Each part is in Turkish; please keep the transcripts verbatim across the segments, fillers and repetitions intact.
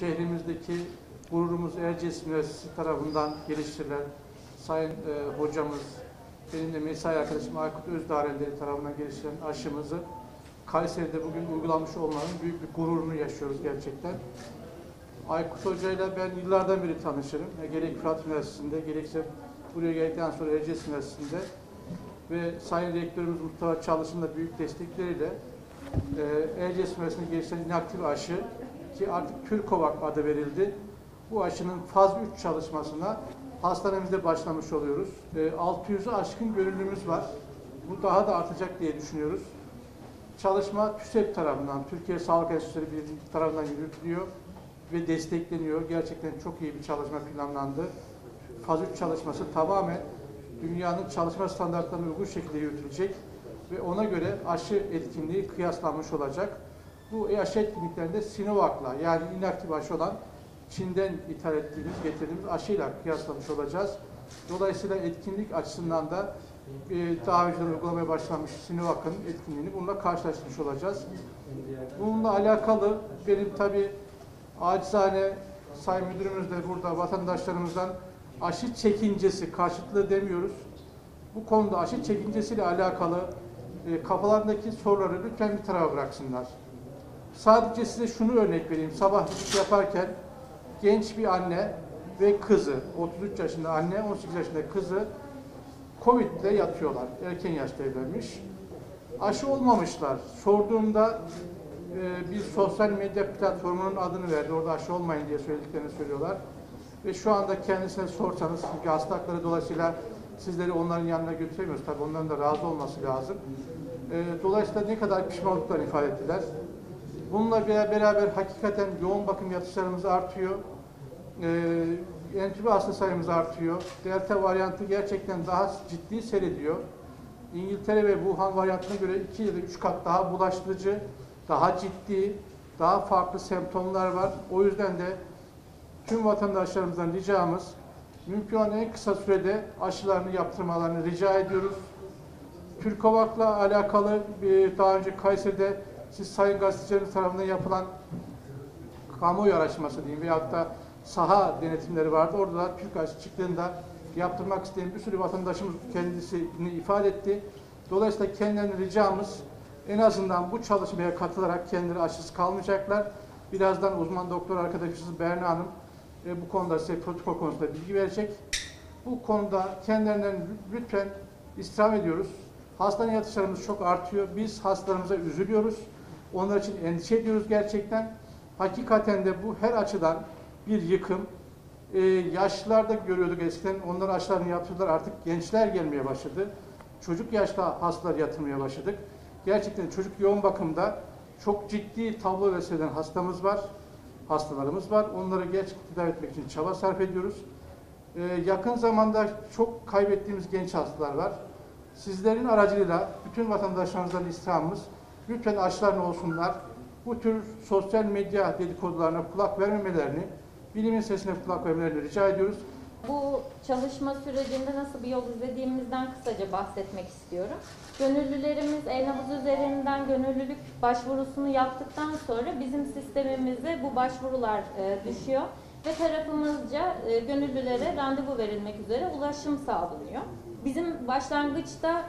Şehrimizdeki gururumuz Erciyes Üniversitesi tarafından geliştirilen Sayın e, Hocamız, benim de mesai arkadaşım Aykut Özdarenleri tarafından geliştirilen aşımızı Kayseri'de bugün uygulanmış olmanın büyük bir gururunu yaşıyoruz gerçekten. Aykut Hoca'yla ben yıllardan beri tanışırım. Gerek Fırat Üniversitesi'nde, gerekse buraya geldikten sonra Erciyes Üniversitesi'nde ve Sayın Rektörümüz Mustafa Çalış'ın da büyük destekleriyle e, Erciyes Üniversitesi'nde geliştirilen inaktif aşı ki artık TURKOVAC adı verildi. Bu aşının faz üç çalışmasına hastanemizde başlamış oluyoruz. altı yüzü aşkın gönüllümüz var. Bu daha da artacak diye düşünüyoruz. Çalışma TÜSEB tarafından, Türkiye Sağlık Enstitüleri Birliği tarafından yürütülüyor ve destekleniyor. Gerçekten çok iyi bir çalışma planlandı. faz üç çalışması tamamen dünyanın çalışma standartlarına uygun şekilde yürütülecek ve ona göre aşı etkinliği kıyaslanmış olacak. Bu aşı etkinliklerinde Sinovac'la, yani inaktif aşı olan Çin'den ithal ettiğimiz, getirdiğimiz aşıyla kıyaslamış olacağız. Dolayısıyla etkinlik açısından da e, daha önce uygulamaya başlamış Sinovac'ın etkinliğini bununla karşılaştırmış olacağız. Bununla alakalı benim tabii acizane Sayın Müdürümüz de burada vatandaşlarımızdan aşı çekincesi, karşıtlığı demiyoruz. Bu konuda aşı çekincesiyle alakalı e, kafalarındaki soruları lütfen bir tarafa bıraksınlar. Sadece size şunu örnek vereyim. Sabah iş yaparken genç bir anne ve kızı, otuz üç yaşında anne, on sekiz yaşında kızı Covid'le yatıyorlar. Erken yaşta evlenmiş. Aşı olmamışlar. Sorduğumda e, bir sosyal medya platformunun adını verdi. Orada aşı olmayın diye söylediklerini söylüyorlar. Ve şu anda kendisine sorsanız, çünkü hasta hakları dolayısıyla sizleri onların yanına götüremiyoruz. Tabii onların da razı olması lazım. E, dolayısıyla ne kadar pişmanlıklar ifade ettiler. Bununla beraber hakikaten yoğun bakım yatışlarımız artıyor, ee, entübe hasta sayımız artıyor, delta varyantı gerçekten daha ciddi seyrediyor. İngiltere ve Wuhan varyantına göre iki ya da üç kat daha bulaştırıcı, daha ciddi, daha farklı semptomlar var. O yüzden de tüm vatandaşlarımızdan ricamız, mümkün olan en kısa sürede aşılarını yaptırmalarını rica ediyoruz. TURKOVAC'la alakalı daha önce Kayseri'de siz sayın gazetecilerimiz tarafından yapılan kamuoyu araştırması diyeyim veyahut da saha denetimleri vardı. Orada da Türk aşı çıktığında yaptırmak isteyen bir sürü vatandaşımız kendisini ifade etti. Dolayısıyla kendilerine ricamız en azından bu çalışmaya katılarak kendileri aşısız kalmayacaklar. Birazdan uzman doktor arkadaşımız Berna Hanım e, bu konuda size protokol konusunda bilgi verecek. Bu konuda kendilerinden lütfen istirham ediyoruz. Hastane yatışlarımız çok artıyor. Biz hastalarımıza üzülüyoruz. Onlar için endişe ediyoruz gerçekten. Hakikaten de bu her açıdan bir yıkım. Ee, yaşlılarda görüyorduk eskiden. Onlar aşılarını yaptırdılar. Artık gençler gelmeye başladı. Çocuk yaşta hastalar yatırmaya başladık. Gerçekten çocuk yoğun bakımda çok ciddi tablo ve seyreden hastamız var. Hastalarımız var. Onları gerçekten tedavi etmek için çaba sarf ediyoruz. Ee, yakın zamanda çok kaybettiğimiz genç hastalar var. Sizlerin aracılığıyla bütün vatandaşlarımızdan istirhamımız, lütfen aşılarını olsunlar. Bu tür sosyal medya dedikodularına kulak vermemelerini, bilimin sesine kulak vermelerini rica ediyoruz. Bu çalışma sürecinde nasıl bir yol izlediğimizden kısaca bahsetmek istiyorum. Gönüllülerimiz e-nabız üzerinden gönüllülük başvurusunu yaptıktan sonra bizim sistemimize bu başvurular düşüyor ve tarafımızca gönüllülere randevu verilmek üzere ulaşım sağlanıyor. Bizim başlangıçta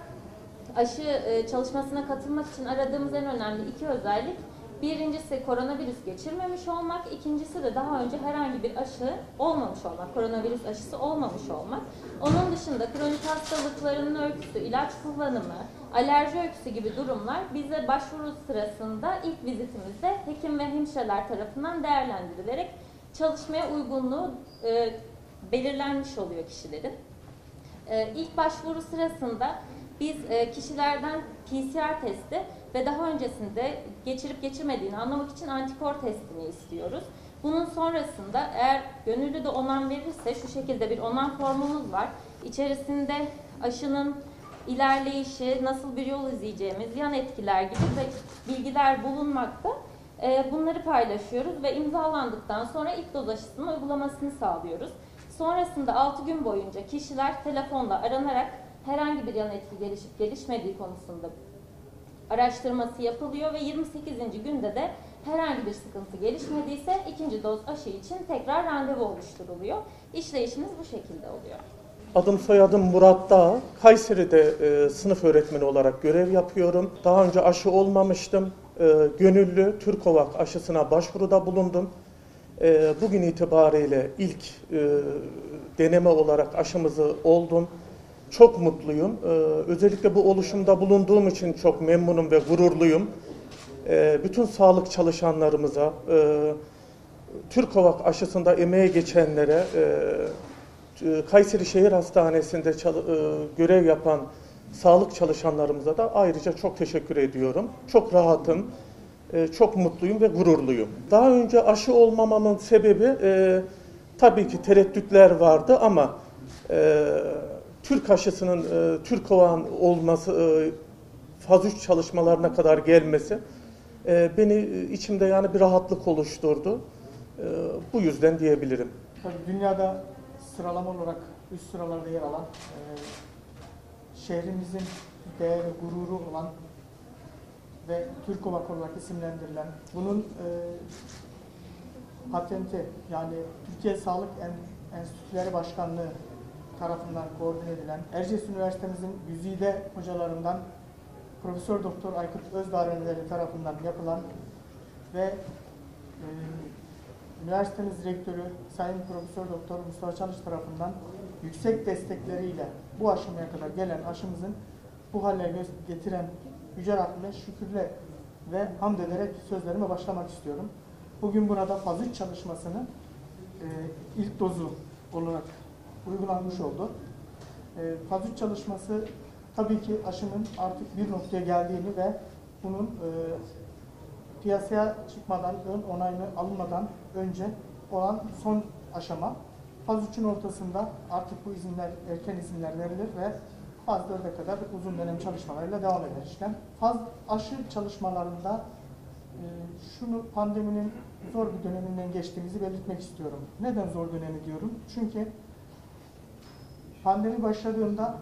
aşı çalışmasına katılmak için aradığımız en önemli iki özellik, birincisi koronavirüs geçirmemiş olmak, ikincisi de daha önce herhangi bir aşı olmamış olmak, koronavirüs aşısı olmamış olmak. Onun dışında kronik hastalıklarının öyküsü, ilaç kullanımı, alerji öyküsü gibi durumlar bize başvuru sırasında ilk vizitimizde hekim ve hemşireler tarafından değerlendirilerek çalışmaya uygunluğu e, belirlenmiş oluyor kişilerin. İlk başvuru sırasında biz kişilerden P C R testi ve daha öncesinde geçirip geçirmediğini anlamak için antikor testini istiyoruz. Bunun sonrasında eğer gönüllü de onan verirse şu şekilde bir onan formumuz var. İçerisinde aşının ilerleyişi, nasıl bir yol izleyeceğimiz, yan etkiler gibi bilgiler bulunmakta. Bunları paylaşıyoruz ve imzalandıktan sonra ilk doz aşısının uygulamasını sağlıyoruz. Sonrasında altı gün boyunca kişiler telefonla aranarak herhangi bir yan etki gelişip gelişmediği konusunda araştırması yapılıyor ve yirmi sekizinci günde de herhangi bir sıkıntı gelişmediyse ikinci doz aşı için tekrar randevu oluşturuluyor. İşleyişimiz bu şekilde oluyor. Adım soyadım Murat Dağ. Kayseri'de e, sınıf öğretmeni olarak görev yapıyorum. Daha önce aşı olmamıştım. E, gönüllü TURKOVAC aşısına başvuruda bulundum. E, bugün itibariyle ilk e, deneme olarak aşımızı oldum. Çok mutluyum. E, özellikle bu oluşumda bulunduğum için çok memnunum ve gururluyum. E, bütün sağlık çalışanlarımıza, e, TURKOVAC aşısında emeğe geçenlere, e, Kayseri Şehir Hastanesi'nde görev yapan sağlık çalışanlarımıza da ayrıca çok teşekkür ediyorum. Çok rahatım, çok mutluyum ve gururluyum. Daha önce aşı olmamamın sebebi tabii ki tereddütler vardı ama Türk aşısının, TURKOVAC'ın olması, faz üç çalışmalarına kadar gelmesi beni içimde yani bir rahatlık oluşturdu. Bu yüzden diyebilirim. Dünyada sıralama olarak üst sıralarda yer alan, e, şehrimizin değer ve gururu olan ve TURKOVAC olarak isimlendirilen, bunun e, patenti yani Türkiye Sağlık en Enstitüleri Başkanlığı tarafından koordine edilen, Erciyes Üniversitemizin güzide hocalarından Profesör Doktor Aykut Özdarenleri tarafından yapılan ve e, üniversitemiz rektörü Sayın Profesör Doktor Mustafa Çalış tarafından yüksek destekleriyle bu aşamaya kadar gelen aşımızın bu hale getiren Yüce Rabbime şükürle ve hamd ederek sözlerime başlamak istiyorum. Bugün burada faz üç çalışmasını e, ilk dozu olarak uygulanmış oldu. E, faz üç çalışması tabii ki aşının artık bir noktaya geldiğini ve bunun e, piyasaya çıkmadan, ön onayını alınmadan önce olan son aşama. faz üçün ortasında artık bu izinler, erken izinler verilir ve faz dörde kadar uzun dönem çalışmalarıyla devam eder işlem. Faz aşı çalışmalarında e, şunu, pandeminin zor bir döneminden geçtiğimizi belirtmek istiyorum. Neden zor dönemi diyorum? Çünkü pandemi başladığında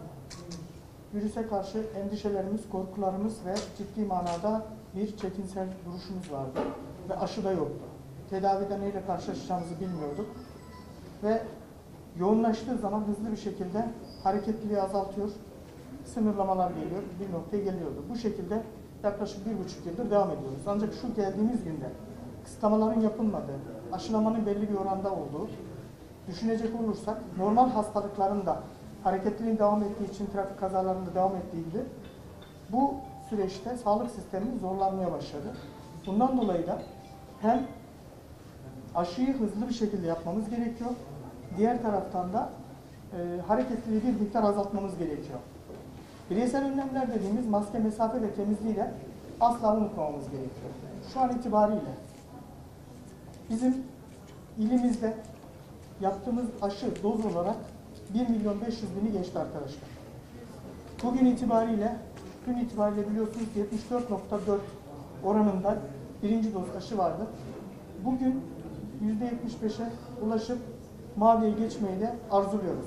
virüse karşı endişelerimiz, korkularımız ve ciddi manada bir çekinsel duruşumuz vardı ve aşı da yoktu. Tedavide neyle karşılaşacağımızı bilmiyorduk ve yoğunlaştığı zaman hızlı bir şekilde hareketliliği azaltıyor, sınırlamalar geliyor, bir noktaya geliyordu. Bu şekilde yaklaşık bir buçuk yıldır devam ediyoruz. Ancak şu geldiğimiz günde kısıtlamaların yapılmadığı, aşılamanın belli bir oranda olduğu, düşünecek olursak normal hastalıkların da hareketliliğin devam ettiği için trafik kazalarında devam ettiği gibi bu süreçte sağlık sistemi zorlanmaya başladı. Bundan dolayı da hem aşıyı hızlı bir şekilde yapmamız gerekiyor, diğer taraftan da e, hareketliliği bir miktar azaltmamız gerekiyor. Bireysel önlemler dediğimiz maske, mesafe ve temizliğiyle asla unutmamamız gerekiyor. Şu an itibariyle bizim ilimizde yaptığımız aşı doz olarak bir milyon beş yüz bini geçti arkadaşlar. Bugün itibariyle Dün itibariyle biliyorsunuz yetmiş dört nokta dört oranında birinci doz aşı vardı. Bugün yüzde yetmiş beşe ulaşıp maviye geçmeyi de arzuluyoruz.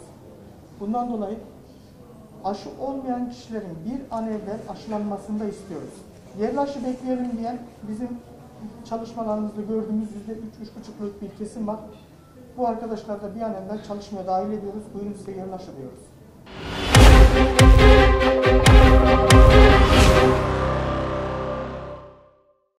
Bundan dolayı aşı olmayan kişilerin bir an evvel aşılanmasını da istiyoruz. Yerli aşı bekleyelim diyen bizim çalışmalarımızda gördüğümüz yüzde üç üç buçuk'luk bir kesim var. Bu arkadaşlar da bir an evvel çalışmaya dahil ediyoruz. Buyurun size yerli aşı diyoruz.